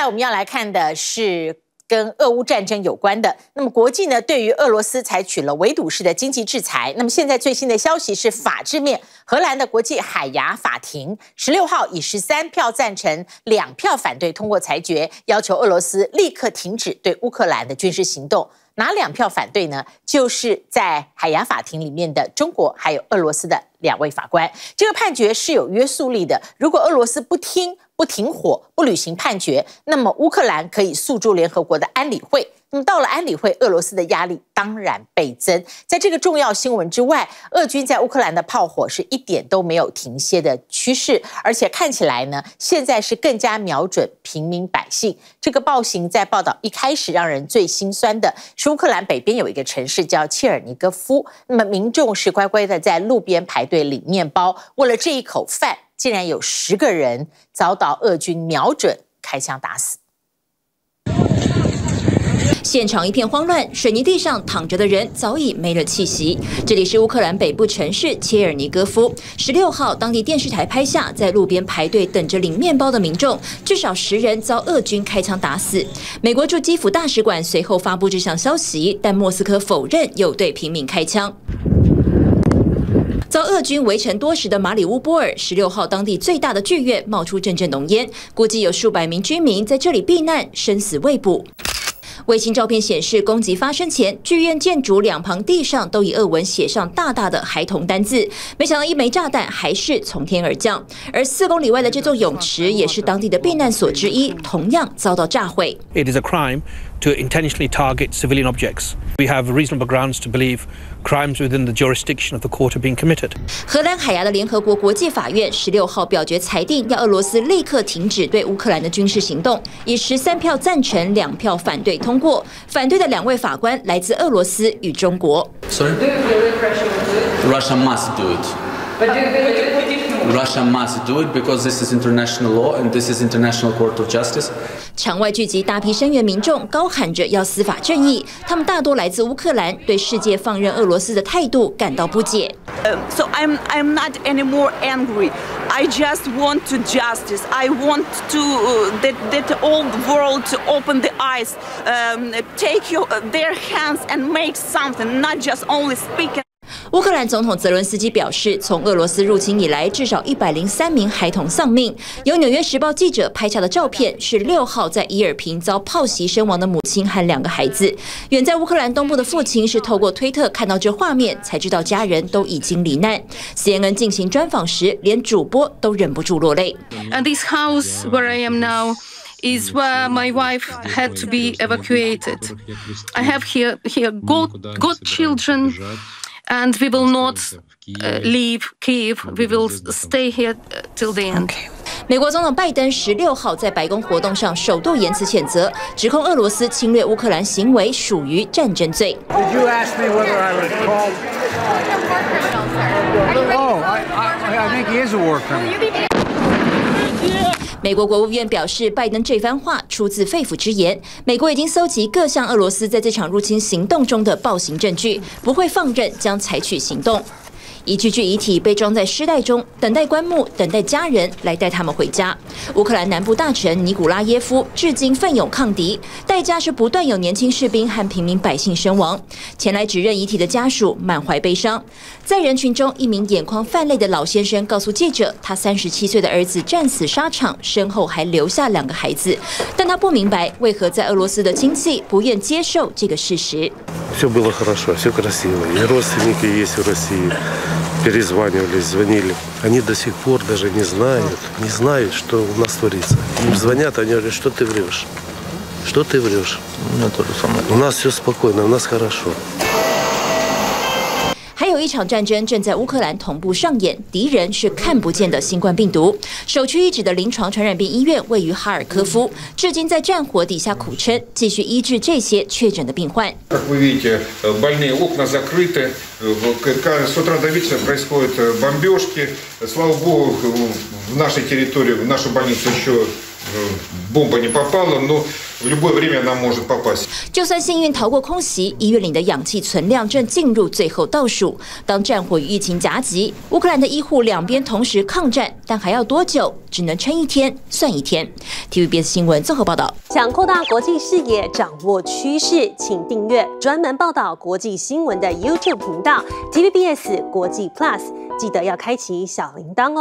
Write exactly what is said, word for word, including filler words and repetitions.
那我们要来看的是跟俄乌战争有关的。那么国际呢，对于俄罗斯采取了围堵式的经济制裁。那么现在最新的消息是，法制面，荷兰的国际海牙法庭十六号以十三票赞成、两票反对通过裁决，要求俄罗斯立刻停止对乌克兰的军事行动。 哪两票反对呢？就是在海牙法庭里面的中国还有俄罗斯的两位法官。这个判决是有约束力的，如果俄罗斯不听、不停火、不履行判决，那么乌克兰可以诉诸联合国的安理会。 那么到了安理会，俄罗斯的压力当然倍增。在这个重要新闻之外，俄军在乌克兰的炮火是一点都没有停歇的趋势，而且看起来呢，现在是更加瞄准平民百姓。这个暴行在报道一开始让人最心酸的是，乌克兰北边有一个城市叫切尔尼戈夫，那么民众是乖乖的在路边排队领面包，为了这一口饭，竟然有十个人遭到俄军瞄准开枪打死。 现场一片慌乱，水泥地上躺着的人早已没了气息。这里是乌克兰北部城市切尔尼戈夫。十六号，当地电视台拍下在路边排队等着领面包的民众，至少十人遭俄军开枪打死。美国驻基辅大使馆随后发布这项消息，但莫斯科否认有对平民开枪。 遭俄军围城多时的马里乌波尔，十六号当地最大的剧院冒出阵阵浓烟，估计有数百名居民在这里避难，生死未卜。 卫星照片显示，攻击发生前，剧院建筑两旁地上都以俄文写上大大的“孩童”单字。没想到，一枚炸弹还是从天而降。而四公里外的这座泳池，也是当地的避难所之一，同样遭到炸毁。It is a crime to intentionally target civilian objects. We have reasonable grounds to believe crimes within the jurisdiction of the court are being committed. 荷兰海牙的联合国国际法院十六号表决裁定，要俄罗斯立刻停止对乌克兰的军事行动，以十三票赞成、两票反对通过。反对的两位法官来自俄罗斯与中国。Sorry, Russia must do it. Russia must do it because this is international law and this is international court of justice. 场外聚集大批声援民众，高喊着要司法正义。他们大多来自乌克兰，对世界放任俄罗斯的态度感到不解。So I'm I'm not anymore angry. I just want to justice. I want to that that all world to open the eyes, take your their hands and make something, not just only speak. 乌克兰总统泽伦斯基表示，从俄罗斯入侵以来，至少一百零三名孩童丧命。有《纽约时报》记者拍下的照片是六号在伊尔平遭炮袭身亡的母亲和两个孩子。远在乌克兰东部的父亲是透过推特看到这画面，才知道家人都已经罹难。C N N 进行专访时，连主播都忍不住落泪。And this house where I am now is where my wife had to be evacuated. I have here here godchildren. And we will not leave Kyiv. We will stay here till the end. 美国总统拜登十六号在白宫活动上首度言辞谴责，指控俄罗斯侵略乌克兰行为属于战争罪。 美国国务院表示，拜登这番话出自肺腑之言。美国已经搜集各项俄罗斯在这场入侵行动中的暴行证据，不会放任，将采取行动。一具具遗体被装在尸袋中，等待棺木，等待家人来带他们回家。乌克兰南部大臣尼古拉耶夫至今奋勇抗敌，代价是不断有年轻士兵和平民百姓身亡。前来指认遗体的家属满怀悲伤。在人群中，一名眼眶泛泪的老先生告诉记者，他三十七岁的儿子战死沙场，身后还留下两个孩子，但他不明白为何在俄罗斯的亲戚不愿接受这个事实。 Все было хорошо, все красиво. И родственники есть в России. Перезванивали, звонили. Они до сих пор даже не знают, не знают, что у нас творится. Им звонят, они говорят, что ты врешь? Что ты врешь? У нас все спокойно, у нас хорошо. 还有一场战争正在乌克兰同步上演，敌人是看不见的新冠病毒。首屈一指的临床传染病医院位于哈尔科夫，至今在战火底下苦撑，继续医治这些确诊的病患。в любое время она может попасть。就算幸运逃过空袭，医院里的氧气存量正进入最后倒数。当战火与疫情夹击，乌克兰的医护两边同时抗战，但还要多久？只能撑一天算一天。T V B S 新闻综合报道。想扩大国际视野，掌握趋势，请订阅专门报道国际新闻的 YouTube 频道 T V B S 国际 Plus， 记得要开启小铃铛哦。